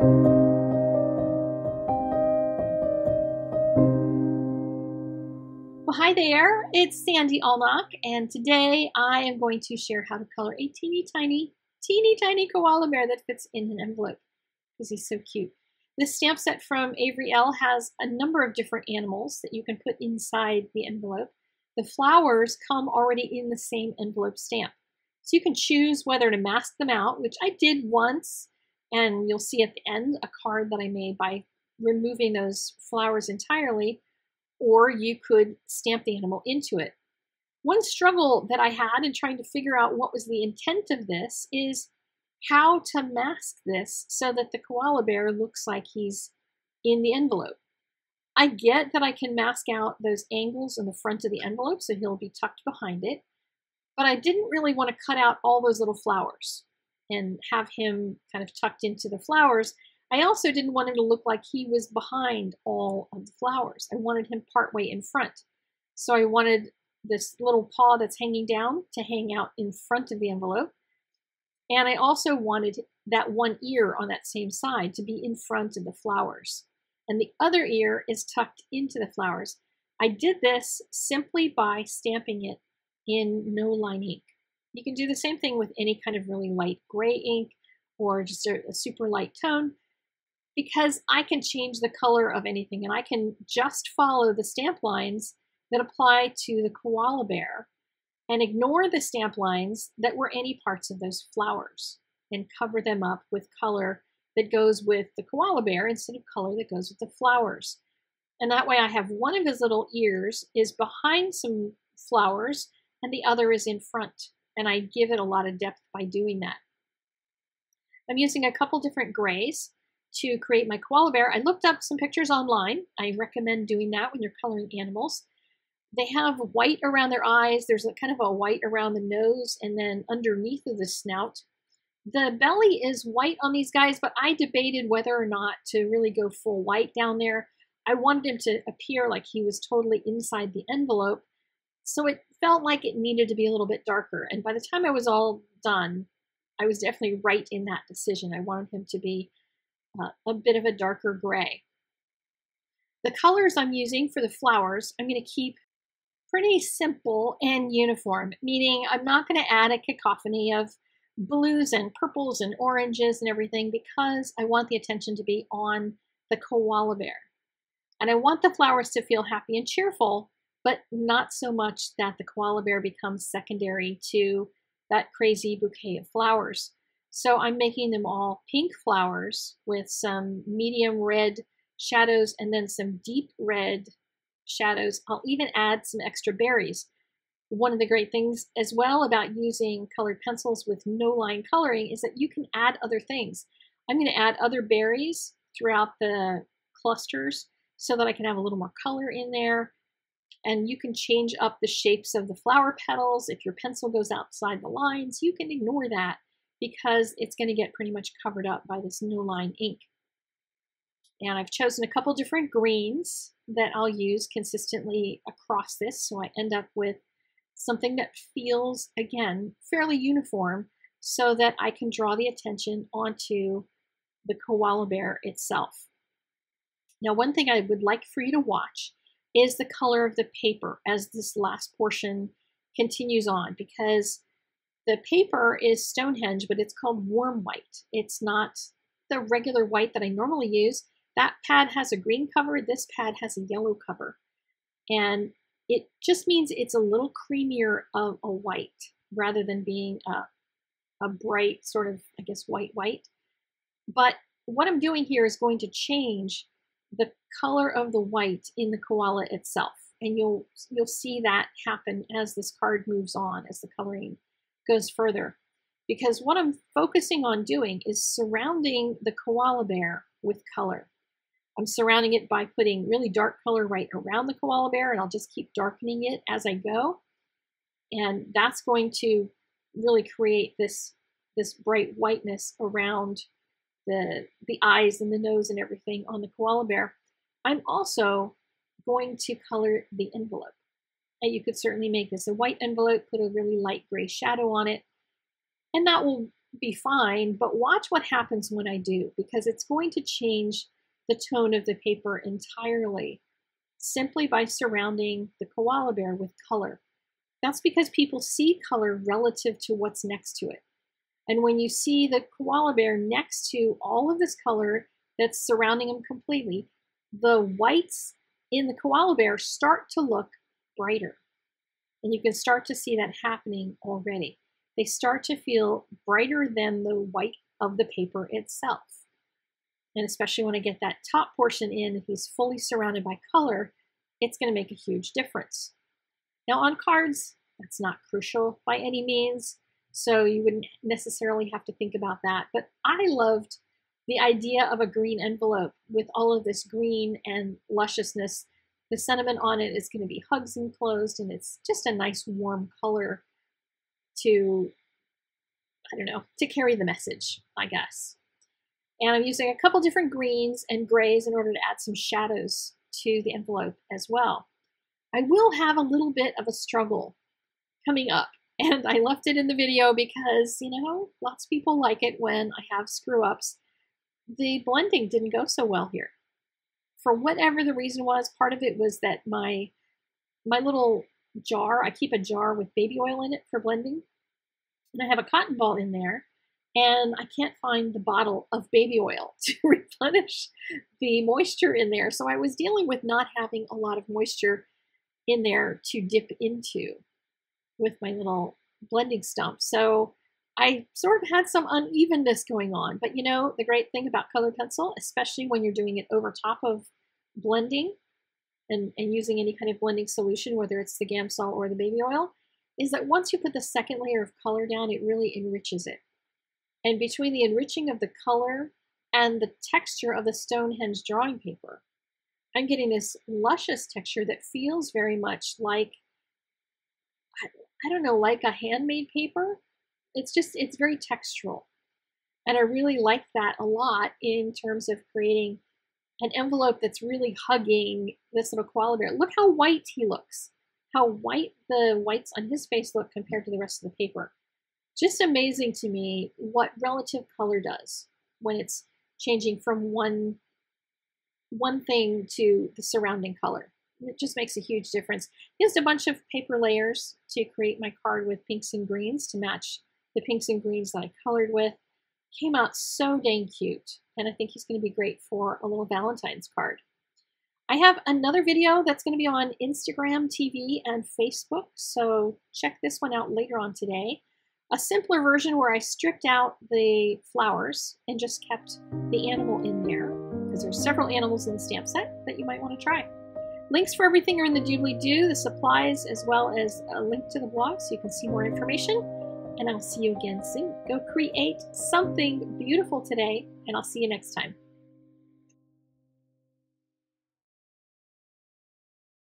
Well, hi there, it's Sandy Allnock, and today I am going to share how to color a teeny tiny koala bear that fits in an envelope because he's so cute. This stamp set from Avery Elle has a number of different animals that you can put inside the envelope. The flowers come already in the same envelope stamp. So you can choose whether to mask them out, which I did once, and you'll see at the end a card that I made by removing those flowers entirely, or you could stamp the animal into it. One struggle that I had in trying to figure out what was the intent of this is how to mask this so that the koala bear looks like he's in the envelope. I get that I can mask out those angles in the front of the envelope so he'll be tucked behind it, but I didn't really want to cut out all those little flowers and have him kind of tucked into the flowers. I also didn't want him to look like he was behind all of the flowers. I wanted him partway in front. So I wanted this little paw that's hanging down to hang out in front of the envelope. And I also wanted that one ear on that same side to be in front of the flowers. And the other ear is tucked into the flowers. I did this simply by stamping it in no line ink. You can do the same thing with any kind of really light gray ink or just a super light tone, because I can change the color of anything and I can just follow the stamp lines that apply to the koala bear and ignore the stamp lines that were any parts of those flowers and cover them up with color that goes with the koala bear instead of color that goes with the flowers. And that way I have one of his little ears is behind some flowers and the other is in front. And I give it a lot of depth by doing that. I'm using a couple different grays to create my koala bear. I looked up some pictures online. I recommend doing that when you're coloring animals. They have white around their eyes. There's kind of a white around the nose and then underneath of the snout. The belly is white on these guys, but I debated whether or not to really go full white down there. I wanted him to appear like he was totally inside the envelope, so it felt like it needed to be a little bit darker. And by the time I was all done, I was definitely right in that decision. I wanted him to be a bit of a darker gray. The colors I'm using for the flowers, I'm going to keep pretty simple and uniform, meaning I'm not going to add a cacophony of blues and purples and oranges and everything, because I want the attention to be on the koala bear. And I want the flowers to feel happy and cheerful, but not so much that the koala bear becomes secondary to that crazy bouquet of flowers. So I'm making them all pink flowers with some medium red shadows and then some deep red shadows. I'll even add some extra berries. One of the great things as well about using colored pencils with no line coloring is that you can add other things. I'm going to add other berries throughout the clusters so that I can have a little more color in there. And you can change up the shapes of the flower petals. If your pencil goes outside the lines, you can ignore that because it's going to get pretty much covered up by this no line ink. And I've chosen a couple different greens that I'll use consistently across this, so I end up with something that feels, again, fairly uniform so that I can draw the attention onto the koala bear itself. Now, one thing I would like for you to watch is the color of the paper as this last portion continues on, because the paper is Stonehenge, but it's called warm white. It's not the regular white that I normally use. That pad has a green cover, this pad has a yellow cover. And it just means it's a little creamier of a white rather than being a bright sort of, I guess, white. But what I'm doing here is going to change the color of the white in the koala itself. And you'll see that happen as this card moves on, as the coloring goes further. Because what I'm focusing on doing is surrounding the koala bear with color. I'm surrounding it by putting really dark color right around the koala bear, and I'll just keep darkening it as I go. And that's going to really create this bright whiteness around the eyes and the nose and everything on the koala bear. I'm also going to color the envelope. And you could certainly make this a white envelope, put a really light gray shadow on it, and that will be fine, but watch what happens when I do, because it's going to change the tone of the paper entirely simply by surrounding the koala bear with color. That's because people see color relative to what's next to it. And when you see the koala bear next to all of this color that's surrounding him completely, the whites in the koala bear start to look brighter. And you can start to see that happening already. They start to feel brighter than the white of the paper itself. And especially when I get that top portion in, if he's fully surrounded by color, it's going to make a huge difference. Now on cards, that's not crucial by any means, so you wouldn't necessarily have to think about that. But I loved the idea of a green envelope with all of this green and lusciousness. The sentiment on it is going to be hugs enclosed, and it's just a nice warm color to, I don't know, to carry the message, I guess. And I'm using a couple different greens and grays in order to add some shadows to the envelope as well. I will have a little bit of a struggle coming up, and I left it in the video because, you know, lots of people like it when I have screw-ups. The blending didn't go so well here. For whatever the reason was, part of it was that my little jar, I keep a jar with baby oil in it for blending, and I have a cotton ball in there, and I can't find the bottle of baby oil to replenish the moisture in there. So I was dealing with not having a lot of moisture in there to dip into with my little blending stump. So I sort of had some unevenness going on, but you know, the great thing about colored pencil, especially when you're doing it over top of blending and using any kind of blending solution, whether it's the Gamsol or the baby oil, is that once you put the second layer of color down, it really enriches it. And between the enriching of the color and the texture of the Stonehenge drawing paper, I'm getting this luscious texture that feels very much like, I don't know, like a handmade paper. It's just, it's very textural. And I really like that a lot in terms of creating an envelope that's really hugging this little koala bear. Look how white he looks, how white the whites on his face look compared to the rest of the paper. Just amazing to me what relative color does when it's changing from one thing to the surrounding color. It just makes a huge difference. I used a bunch of paper layers to create my card with pinks and greens to match the pinks and greens that I colored with. Came out so dang cute, and I think he's going to be great for a little Valentine's card. I have another video that's going to be on Instagram TV and Facebook, so check this one out later on today. A simpler version where I stripped out the flowers and just kept the animal in there, because there's several animals in the stamp set that you might want to try. Links for everything are in the doobly-doo, the supplies, as well as a link to the blog so you can see more information. And I'll see you again soon. Go create something beautiful today, and I'll see you next time.